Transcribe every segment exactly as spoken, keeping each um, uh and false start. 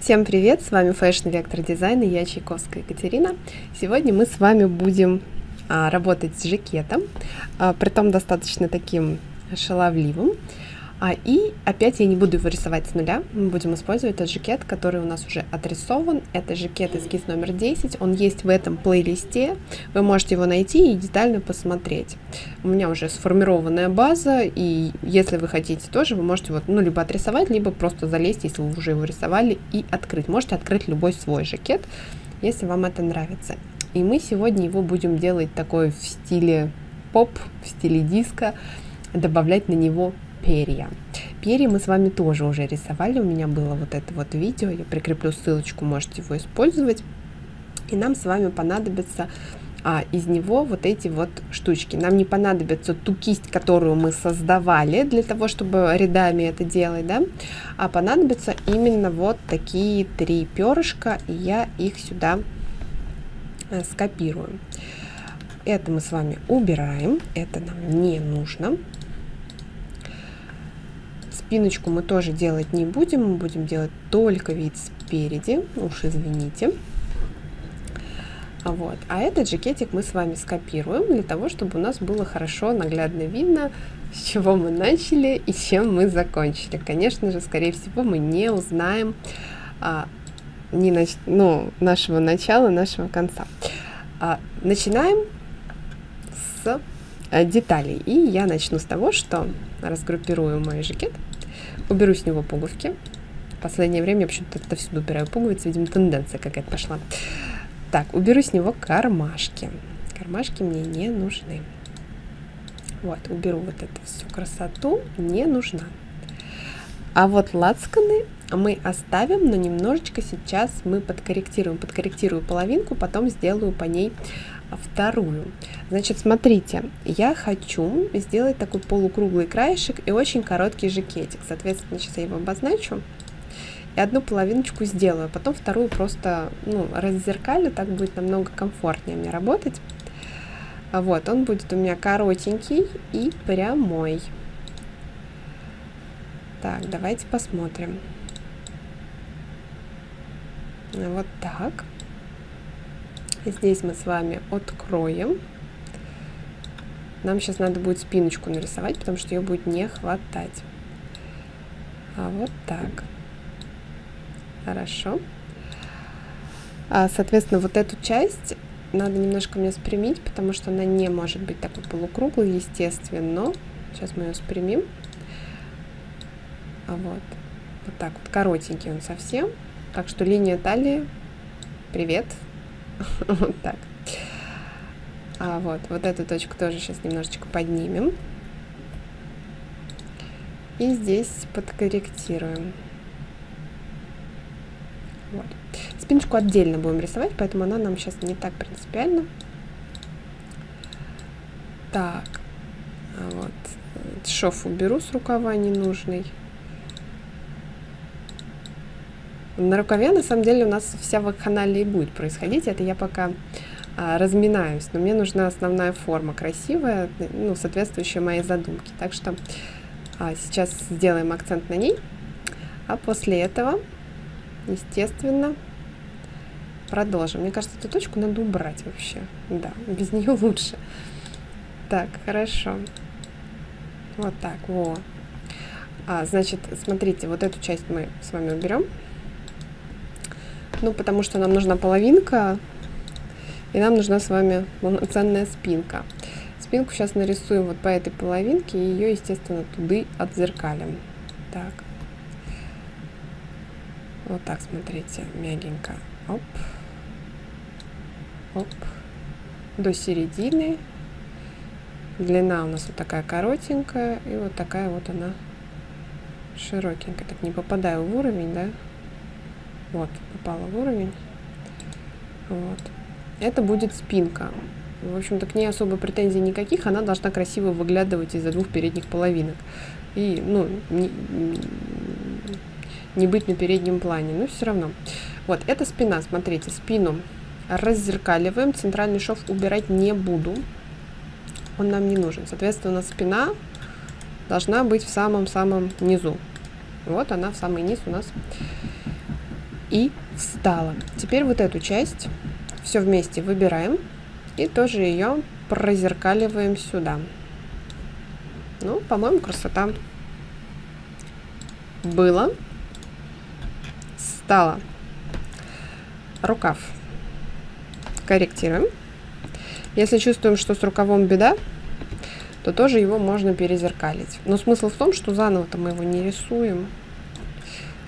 Всем привет! С вами Fashion Vector Design и я, Чайковская Екатерина. Сегодня мы с вами будем а, работать с жакетом, а, притом достаточно таким шаловливым. А, и опять я не буду его рисовать с нуля, мы будем использовать тот жакет, который у нас уже отрисован. Это жакет эскиз номер десять, он есть в этом плейлисте, вы можете его найти и детально посмотреть. У меня уже сформированная база, и если вы хотите тоже, вы можете вот, ну, либо отрисовать, либо просто залезть, если вы уже его рисовали, и открыть. Можете открыть любой свой жакет, если вам это нравится. И мы сегодня его будем делать такой в стиле поп, в стиле диско, добавлять на него перья. Перья мы с вами тоже уже рисовали, у меня было вот это вот видео, я прикреплю ссылочку, можете его использовать. И нам с вами понадобится а, из него вот эти вот штучки. Нам не понадобится ту кисть, которую мы создавали для того, чтобы рядами это делать, да, а понадобятся именно вот такие три перышка, и я их сюда скопирую. Это мы с вами убираем, это нам не нужно. Спиночку мы тоже делать не будем, мы будем делать только вид спереди, уж извините. Вот. А этот жакетик мы с вами скопируем для того, чтобы у нас было хорошо, наглядно видно, с чего мы начали и чем мы закончили. Конечно же, скорее всего, мы не узнаем а, не нач... ну, нашего начала, нашего конца. А, начинаем с а, деталей. И я начну с того, что разгруппирую мой жакет. Уберу с него пуговки. В последнее время я почему-то отовсюду убираю пуговицы. Видимо, тенденция какая-то пошла. Так, уберу с него кармашки. Кармашки мне не нужны. Вот, уберу вот эту всю красоту. Не нужна. А вот лацканы мы оставим, но немножечко сейчас мы подкорректируем. Подкорректирую половинку, потом сделаю по ней вторую. Значит, смотрите, я хочу сделать такой полукруглый краешек и очень короткий жакетик. Соответственно, сейчас я его обозначу и одну половиночку сделаю, потом вторую просто, ну, раззеркалю, так будет намного комфортнее мне работать. Вот, он будет у меня коротенький и прямой. Так, давайте посмотрим. Вот так. Здесь мы с вами откроем. Нам сейчас надо будет спиночку нарисовать, потому что ее будет не хватать. А вот так. Хорошо. А, соответственно, вот эту часть надо немножко мне спрямить, потому что она не может быть такой полукруглой, естественно. Сейчас мы ее спрямим. А вот. Вот так вот. Коротенький он совсем. Так что линия талии. Привет. Вот так. А вот, вот эту точку тоже сейчас немножечко поднимем. И здесь подкорректируем. Вот. Спиночку отдельно будем рисовать, поэтому она нам сейчас не так принципиально. Так. А вот. Шов уберу с рукава ненужный. На рукаве, на самом деле, у нас вся вакханалия и будет происходить. Это я пока а, разминаюсь. Но мне нужна основная форма, красивая, ну, соответствующая моей задумке. Так что а, сейчас сделаем акцент на ней. А после этого, естественно, продолжим. Мне кажется, эту точку надо убрать вообще. Да, без нее лучше. Так, хорошо. Вот так, во. А, значит, смотрите, вот эту часть мы с вами уберем. Ну, потому что нам нужна половинка, и нам нужна с вами полноценная спинка. Спинку сейчас нарисуем вот по этой половинке, и ее, естественно, туды отзеркалим. Так. Вот так, смотрите, мягенько. Оп. Оп. До середины. Длина у нас вот такая коротенькая, и вот такая вот она широкенькая. Так, не попадаю в уровень, да? Вот, попала в уровень. Вот. Это будет спинка. В общем-то, к ней особо претензий никаких. Она должна красиво выглядывать из-за двух передних половинок. И, ну, не, не быть на переднем плане. Но все равно. Вот, это спина. Смотрите, спину раззеркаливаем. Центральный шов убирать не буду. Он нам не нужен. Соответственно, у нас спина должна быть в самом-самом низу. Вот она в самый низ у нас и встала. Теперь вот эту часть все вместе выбираем и тоже ее прозеркаливаем сюда. Ну, по-моему, красота была. Стала. Рукав корректируем. Если чувствуем, что с рукавом беда, то тоже его можно перезеркалить. Но смысл в том, что заново-то мы его не рисуем.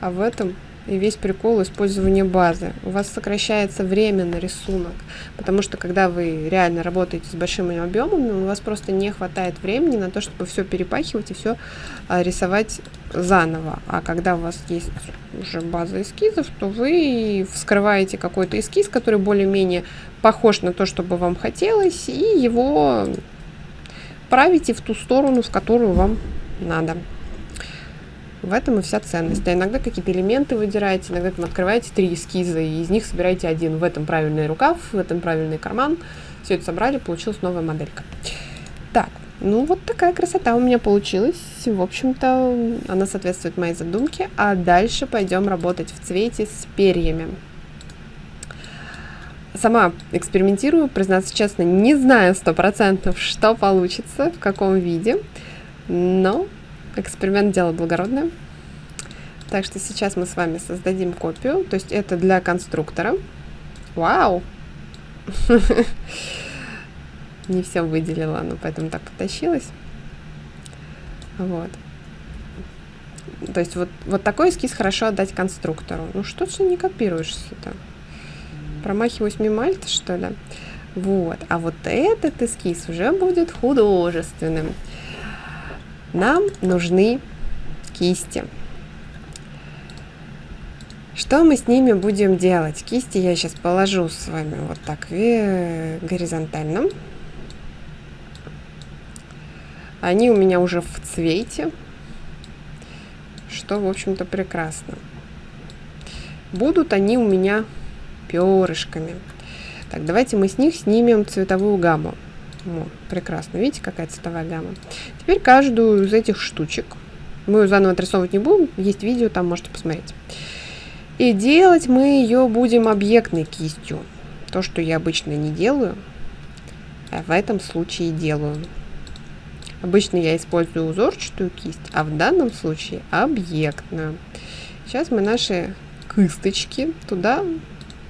А в этом и весь прикол использования базы. У вас сокращается время на рисунок, потому что когда вы реально работаете с большими объемами, у вас просто не хватает времени на то, чтобы все перепахивать и все рисовать заново. А когда у вас есть уже база эскизов, то вы вскрываете какой-то эскиз, который более-менее похож на то, что бы вам хотелось, и его правите в ту сторону, в которую вам надо. В этом и вся ценность. А иногда какие-то элементы выдираете, иногда там открываете три эскиза, и из них собираете один. В этом правильный рукав, в этом правильный карман. Все это собрали, получилась новая моделька. Так, ну вот такая красота у меня получилась. В общем-то, она соответствует моей задумке. А дальше пойдем работать в цвете с перьями. Сама экспериментирую, признаться честно, не знаю сто процентов, что получится, в каком виде, но... Эксперимент — дело благородное. Так что сейчас мы с вами создадим копию. То есть это для конструктора. Вау! Не все выделила, но поэтому так потащилась. Вот. То есть вот, вот такой эскиз хорошо отдать конструктору. Ну что ты не копируешься-то? Промахиваюсь мимо альта, что ли? Вот. А вот этот эскиз уже будет художественным. Нам нужны кисти. Что мы с ними будем делать? Кисти я сейчас положу с вами вот так горизонтально. Они у меня уже в цвете, что, в общем-то, прекрасно. Будут они у меня перышками. Так, давайте мы с них снимем цветовую гамму. О, прекрасно, видите, какая цветовая гамма. Теперь каждую из этих штучек, мы ее заново отрисовывать не будем, есть видео, там можете посмотреть. И делать мы ее будем объектной кистью. То, что я обычно не делаю, а в этом случае делаю. Обычно я использую узорчатую кисть, а в данном случае объектную. Сейчас мы наши кисточки туда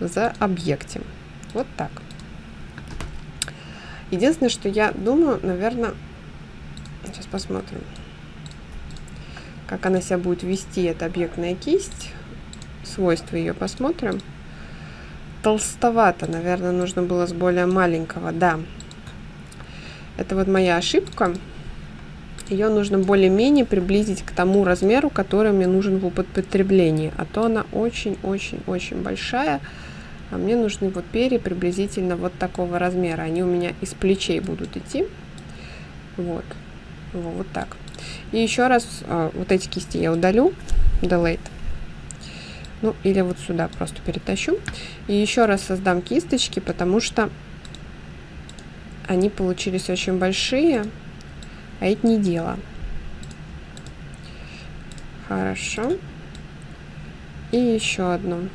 заобъектим. Вот так. Единственное, что я думаю, наверное, сейчас посмотрим, как она себя будет вести, эта объектная кисть, свойства ее посмотрим. Толстовато, наверное, нужно было с более маленького, да. Это вот моя ошибка. Ее нужно более-менее приблизить к тому размеру, который мне нужен в употреблении, а то она очень-очень-очень большая. А мне нужны вот перья приблизительно вот такого размера. Они у меня из плечей будут идти. Вот. Вот, вот так. И еще раз э, вот эти кисти я удалю. Delete. Ну, или вот сюда просто перетащу. И еще раз создам кисточки, потому что они получились очень большие. А это не дело. Хорошо. И еще одну.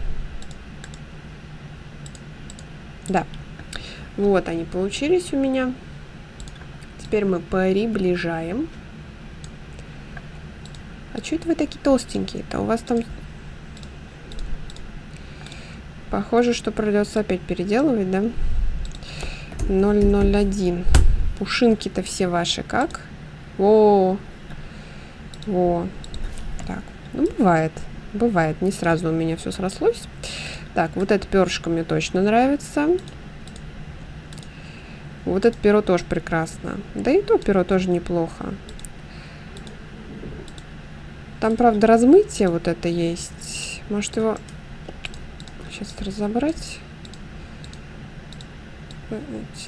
Да, вот они получились у меня. Теперь мы приближаем. А что это вы такие толстенькие-то? У вас там... Похоже, что придется опять переделывать, да? ноль ноль один. Пушинки-то все ваши как? Во! Во! Так, ну бывает. Бывает, не сразу у меня все срослось. Так, вот это перышко мне точно нравится. Вот это перо тоже прекрасно. Да и то перо тоже неплохо. Там, правда, размытие вот это есть. Может его сейчас разобрать. О,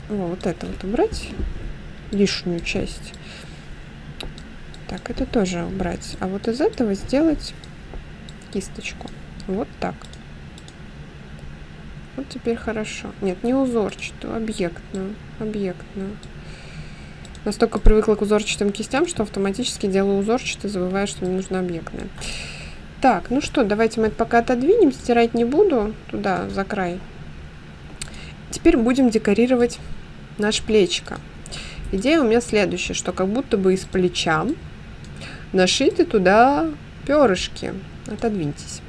вот это вот убрать. Лишнюю часть. Так, это тоже убрать. А вот из этого сделать кисточку. Вот так. Вот теперь хорошо. Нет, не узорчатую, объектную. Объектную. Настолько привыкла к узорчатым кистям, что автоматически делаю узорчатую, забываю, что мне нужна объектная. Так, ну что, давайте мы это пока отодвинем, стирать не буду, туда, за край. Теперь будем декорировать наш плечико. Идея у меня следующая, что как будто бы из плеча нашиты туда перышки. Отодвиньтесь.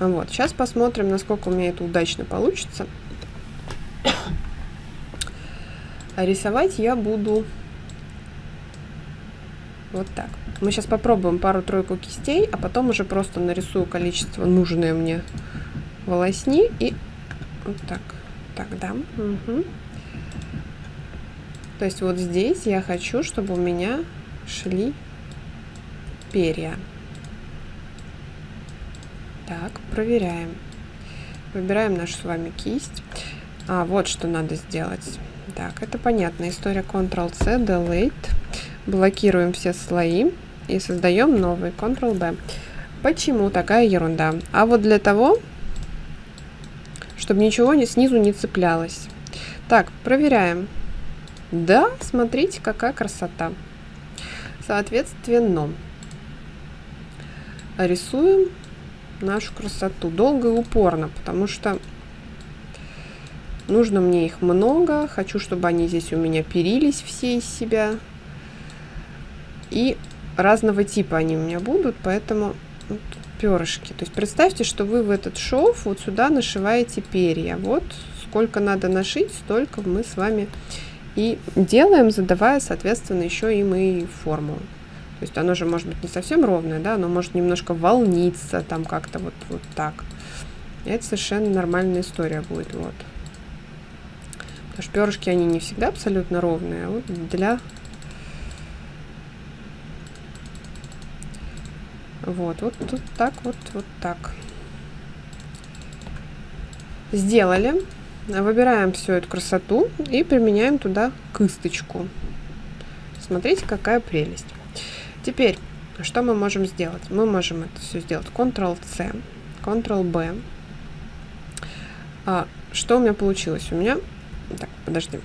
Вот, сейчас посмотрим, насколько у меня это удачно получится. А рисовать я буду вот так. Мы сейчас попробуем пару-тройку кистей, а потом уже просто нарисую количество нужное мне волосни. И вот так. Так, да. Угу. То есть вот здесь я хочу, чтобы у меня шли перья. Так, проверяем. Выбираем нашу с вами кисть. А, вот что надо сделать. Так, это понятная история. контрол си, Delete. Блокируем все слои и создаем новый. контрол би. Почему такая ерунда? А вот для того, чтобы ничего не снизу не цеплялось. Так, проверяем. Да, смотрите, какая красота. Соответственно, рисуем нашу красоту долго и упорно, потому что нужно мне их много. Хочу, чтобы они здесь у меня перились все из себя. И разного типа они у меня будут, поэтому вот, перышки. То есть представьте, что вы в этот шов вот сюда нашиваете перья. Вот сколько надо нашить, столько мы с вами и делаем, задавая, соответственно, еще им и форму. То есть оно же может быть не совсем ровное, да, оно может немножко волниться, там как-то вот, вот так. И это совершенно нормальная история будет, вот. Потому что перышки, они не всегда абсолютно ровные, а вот для... Вот, вот, вот так, вот, вот так. Сделали. Выбираем всю эту красоту и применяем туда кисточку. Смотрите, какая прелесть. Теперь, что мы можем сделать? Мы можем это все сделать. контрол си, контрол би. А, что у меня получилось? У меня... Так, подожди.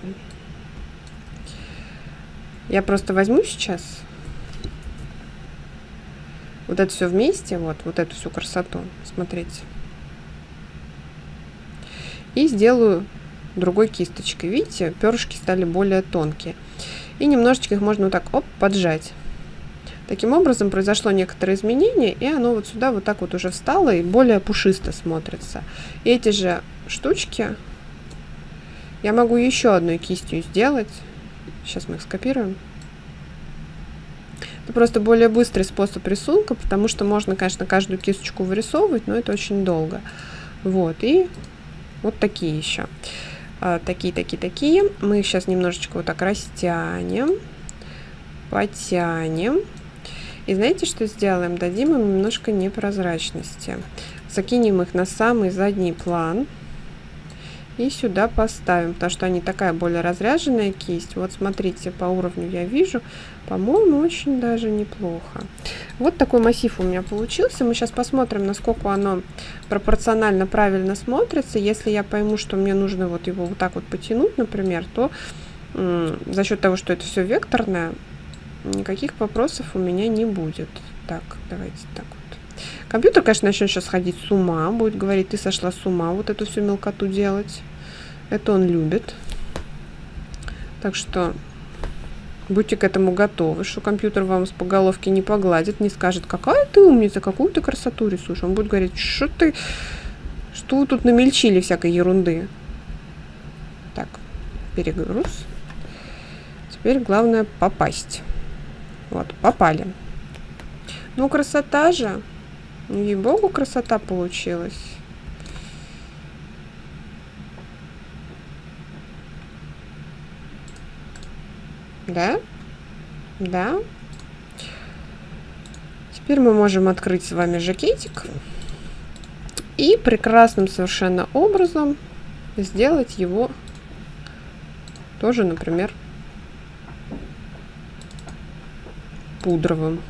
Я просто возьму сейчас... Вот это все вместе, вот, вот эту всю красоту, смотрите. И сделаю другой кисточкой. Видите, перышки стали более тонкие. И немножечко их можно вот так, оп, поджать. Таким образом произошло некоторое изменение, и оно вот сюда вот так вот уже встало и более пушисто смотрится. И эти же штучки я могу еще одной кистью сделать. Сейчас мы их скопируем. Это просто более быстрый способ рисунка, потому что можно, конечно, каждую кисточку вырисовывать, но это очень долго. Вот, и вот такие еще. А, такие, такие, такие. Мы их сейчас немножечко вот так растянем, потянем. И знаете, что сделаем? Дадим им немножко непрозрачности. Закинем их на самый задний план и сюда поставим, потому что они такая более разряженная кисть. Вот смотрите, по уровню я вижу, по-моему, очень даже неплохо. Вот такой массив у меня получился. Мы сейчас посмотрим, насколько оно пропорционально правильно смотрится. Если я пойму, что мне нужно вот его вот так вот потянуть, например, то за счет того, что это все векторное, никаких вопросов у меня не будет. Так, давайте так. Компьютер, конечно, начнет сейчас ходить с ума, будет говорить, ты сошла с ума вот эту всю мелкоту делать. Это он любит. Так что будьте к этому готовы, что компьютер вам по головке не погладит, не скажет, какая ты умница, какую ты красоту рисуешь. Он будет говорить, что ты, что вы тут намельчили всякой ерунды. Так, перегруз. Теперь главное попасть. Вот, попали. Ну, красота же. Ей-богу, красота получилась. Да? Да. Теперь мы можем открыть с вами жакетик и прекрасным совершенно образом сделать его тоже, например, пудровым.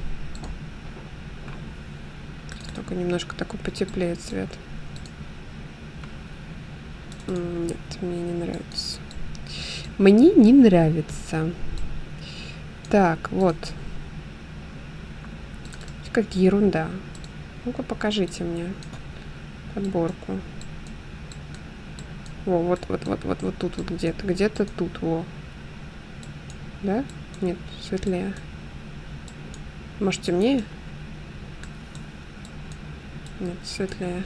Немножко такой потеплее цвет. Нет, мне не нравится. Мне не нравится. Так, вот. Как ерунда. Ну-ка, покажите мне подборку. Во, вот, вот, вот, вот, вот тут вот где-то, где-то тут, во. Да? Нет, светлее. Может, темнее? Нет, светлее.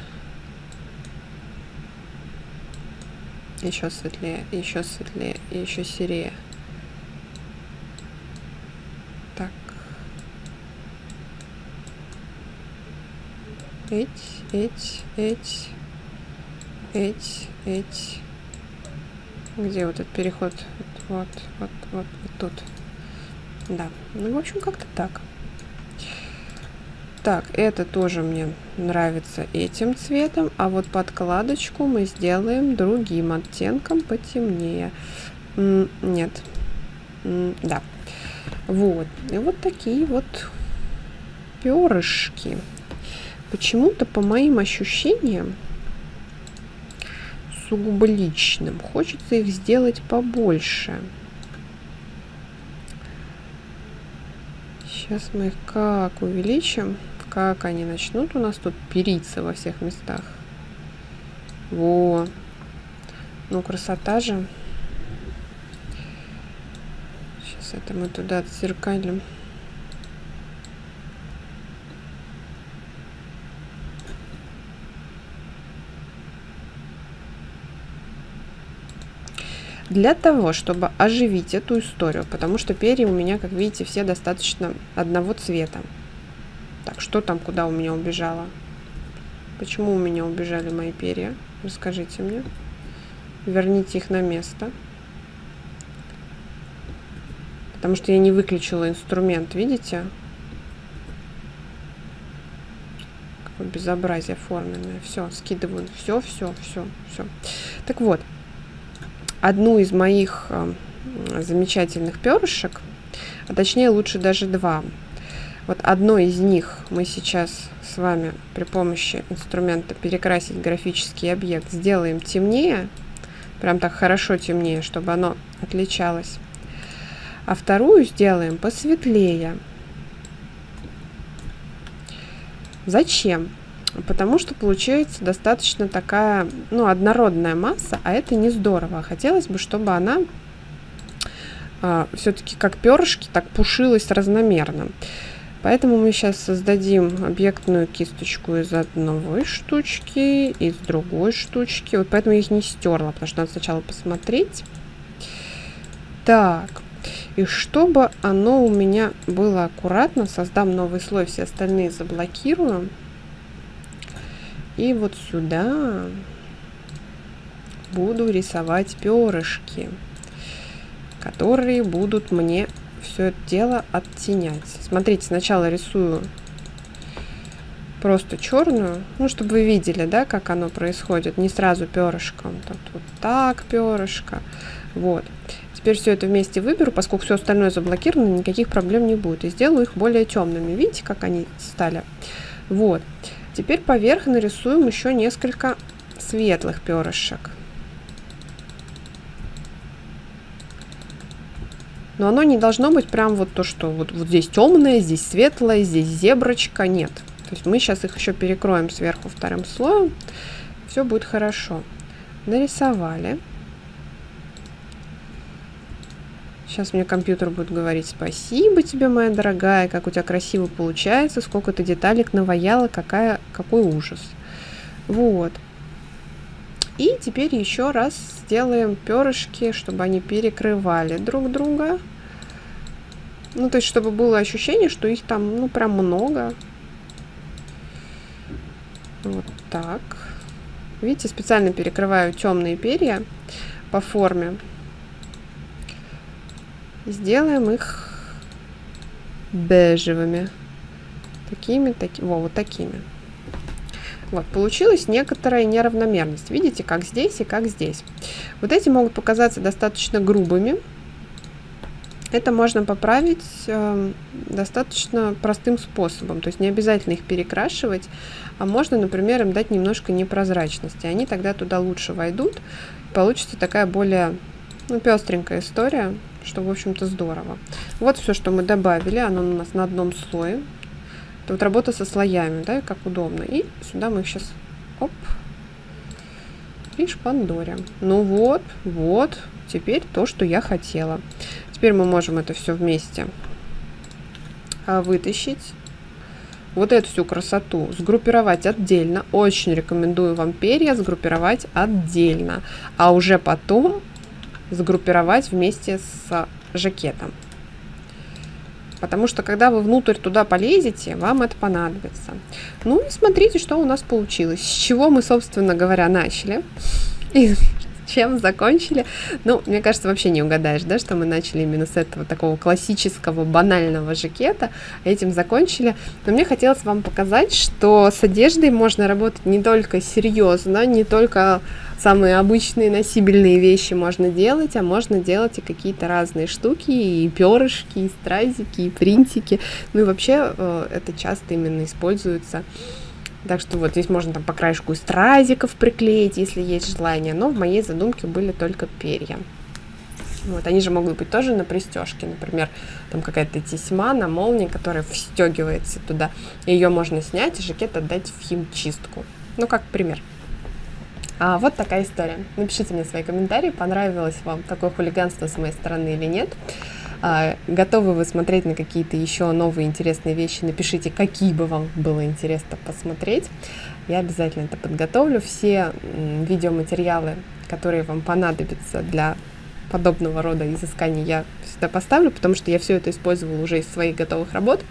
Еще светлее, еще светлее, и еще серее. Так. Эть, эть, эть, эть, эть. Где вот этот переход? Вот, вот, вот, вот тут. Да. Ну, в общем, как-то так. Так, это тоже мне нравится этим цветом, а вот подкладочку мы сделаем другим оттенком, потемнее. М-м, нет. М-м, да. Вот. И вот такие вот перышки. Почему-то, по моим ощущениям, сугубо личным, хочется их сделать побольше. Сейчас мы их как увеличим, как они начнут у нас тут периться во всех местах. Во! Ну, красота же. Сейчас это мы туда отзеркалим. Для того, чтобы оживить эту историю, потому что перья у меня, как видите, все достаточно одного цвета. Так, что там, куда у меня убежало? Почему у меня убежали мои перья? Расскажите мне. Верните их на место. Потому что я не выключила инструмент, видите? Какое безобразие форменное. Все, скидываю. Все, все, все, все. Так вот. Одну из моих замечательных перышек, а точнее лучше даже два. Вот одно из них мы сейчас с вами при помощи инструмента перекрасить графический объект сделаем темнее, прям так хорошо темнее, чтобы оно отличалось. А вторую сделаем посветлее. Зачем? Потому что получается достаточно такая, ну, однородная масса, а это не здорово. Хотелось бы, чтобы она э, все-таки как перышки, так пушилась разномерно. Поэтому мы сейчас создадим объектную кисточку из одной штучки, из другой штучки. Вот поэтому я их не стерла, потому что надо сначала посмотреть. Так, и чтобы оно у меня было аккуратно, создам новый слой, все остальные заблокирую. И вот сюда буду рисовать перышки, которые будут мне все это дело оттенять. Смотрите, сначала рисую просто черную, ну, чтобы вы видели, да, как оно происходит. Не сразу перышком. Тут вот так перышко. Вот. Теперь все это вместе выберу, поскольку все остальное заблокировано, никаких проблем не будет. И сделаю их более темными. Видите, как они стали? Вот. Теперь поверх нарисуем еще несколько светлых перышек. Но оно не должно быть прям вот то, что вот, вот здесь темное, здесь светлое, здесь зеброчка. Нет. То есть мы сейчас их еще перекроем сверху вторым слоем. Все будет хорошо. Нарисовали. Сейчас мне компьютер будет говорить: спасибо тебе, моя дорогая, как у тебя красиво получается, сколько ты деталек наваяла, какая, какой ужас. Вот. И теперь еще раз сделаем перышки, чтобы они перекрывали друг друга. Ну, то есть, чтобы было ощущение, что их там, ну, прям много. Вот так. Видите, специально перекрываю темные перья по форме. Сделаем их бежевыми. Такими, такими. Во, вот такими. Вот, получилась некоторая неравномерность. Видите, как здесь и как здесь. Вот эти могут показаться достаточно грубыми. Это можно поправить э, достаточно простым способом. То есть не обязательно их перекрашивать, а можно, например, им дать немножко непрозрачности. Они тогда туда лучше войдут. Получится такая более, ну, пестренькая история. Что, в общем-то, здорово. Вот все, что мы добавили, оно у нас на одном слое. Это вот работа со слоями, да, как удобно. И сюда мы их сейчас, оп, и шпандорим. Ну вот, вот, теперь то, что я хотела. Теперь мы можем это все вместе вытащить. Вот эту всю красоту сгруппировать отдельно. Очень рекомендую вам перья сгруппировать отдельно, а уже потом сгруппировать вместе с жакетом. Потому что, когда вы внутрь туда полезете, вам это понадобится. Ну и смотрите, что у нас получилось. С чего мы, собственно говоря, начали. И чем закончили. Ну, мне кажется, вообще не угадаешь, да, что мы начали именно с этого такого классического банального жакета, этим закончили. Но мне хотелось вам показать, что с одеждой можно работать не только серьезно, не только самые обычные носибельные вещи можно делать, а можно делать и какие-то разные штуки, и перышки, и стразики, и принтики. Ну и вообще это часто именно используется. Так что вот здесь можно там по краешку из стразиков приклеить, если есть желание. Но в моей задумке были только перья. Вот, они же могут быть тоже на пристежке. Например, там какая-то тесьма на молнии, которая встегивается туда. Ее можно снять и жакет отдать в химчистку. Ну, как пример. А, вот такая история. Напишите мне свои комментарии, понравилось вам такое хулиганство с моей стороны или нет. Готовы вы смотреть на какие-то еще новые интересные вещи? Напишите, какие бы вам было интересно посмотреть. Я обязательно это подготовлю. Все видеоматериалы, которые вам понадобятся для подобного рода изысканий, я сюда поставлю, потому что я все это использовала уже из своих готовых работ.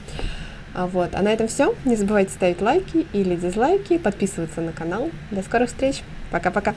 Вот. А на этом все. Не забывайте ставить лайки или дизлайки, подписываться на канал. До скорых встреч. Пока-пока.